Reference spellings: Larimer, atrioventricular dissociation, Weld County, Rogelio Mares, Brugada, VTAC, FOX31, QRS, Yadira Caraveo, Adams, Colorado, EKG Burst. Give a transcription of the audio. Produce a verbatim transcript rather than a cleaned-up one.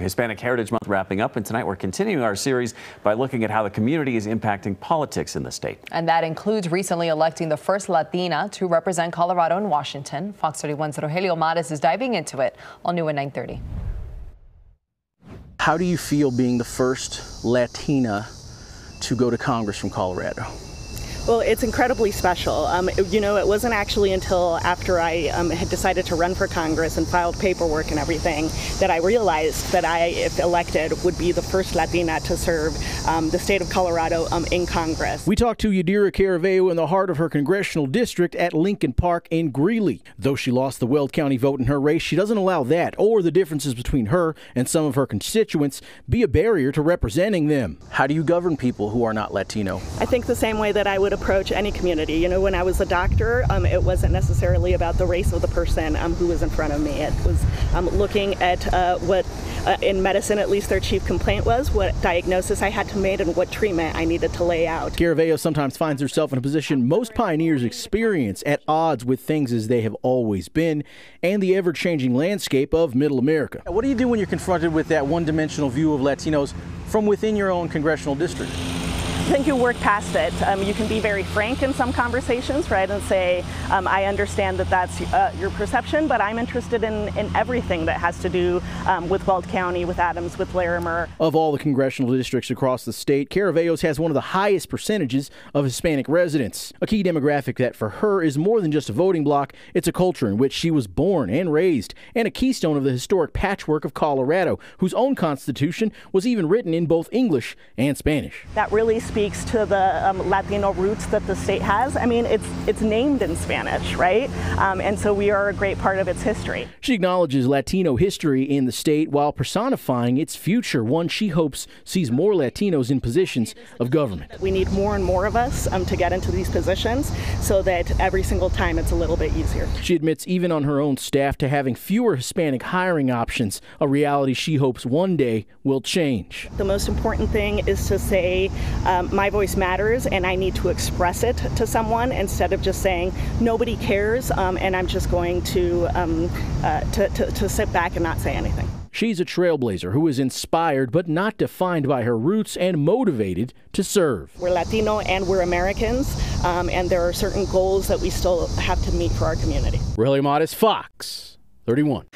Hispanic Heritage Month wrapping up, and tonight we're continuing our series by looking at how the community is impacting politics in the state. And that includes recently electing the first Latina to represent Colorado and Washington. Fox thirty-one's Rogelio Mares is diving into it, all new at nine thirty. How do you feel being the first Latina to go to Congress from Colorado? Well, it's incredibly special. Um, you know, it wasn't actually until after I um, had decided to run for Congress and filed paperwork and everything that I realized that I, if elected, would be the first Latina to serve um, the state of Colorado um, in Congress. We talked to Yadira Caraveo in the heart of her congressional district at Lincoln Park in Greeley. Though she lost the Weld County vote in her race, she doesn't allow that or the differences between her and some of her constituents be a barrier to representing them. How do you govern people who are not Latino? I think the same way that I would approach any community. You know, when I was a doctor, um, it wasn't necessarily about the race of the person um, who was in front of me. It was um, looking at uh, what, uh, in medicine at least, their chief complaint was, what diagnosis I had to make and what treatment I needed to lay out. Caraveo sometimes finds herself in a position most pioneers experience, at odds with things as they have always been and the ever-changing landscape of Middle America. What do you do when you're confronted with that one-dimensional view of Latinos from within your own congressional district? I think you work past it. Um, you can be very frank in some conversations, right, and say, um, I understand that that's uh, your perception, but I'm interested in, in everything that has to do um, with Weld County, with Adams, with Larimer. Of all the congressional districts across the state, Caraveo's has one of the highest percentages of Hispanic residents, a key demographic that for her is more than just a voting block. It's a culture in which she was born and raised, and a keystone of the historic patchwork of Colorado, whose own constitution was even written in both English and Spanish. That really speaks to the um, Latino roots that the state has. I mean, it's it's named in Spanish, right? Um, and so we are a great part of its history. She acknowledges Latino history in the state while personifying its future, one she hopes sees more Latinos in positions of government. We need more and more of us um, to get into these positions so that every single time it's a little bit easier. She admits even on her own staff to having fewer Hispanic hiring options, a reality she hopes one day will change. The most important thing is to say, um, my voice matters and I need to express it to someone, instead of just saying nobody cares um, and I'm just going to, um, uh, to, to, to sit back and not say anything. She's a trailblazer who is inspired but not defined by her roots and motivated to serve. We're Latino and we're Americans, um, and there are certain goals that we still have to meet for our community. Rogelio Mares, Fox thirty-one.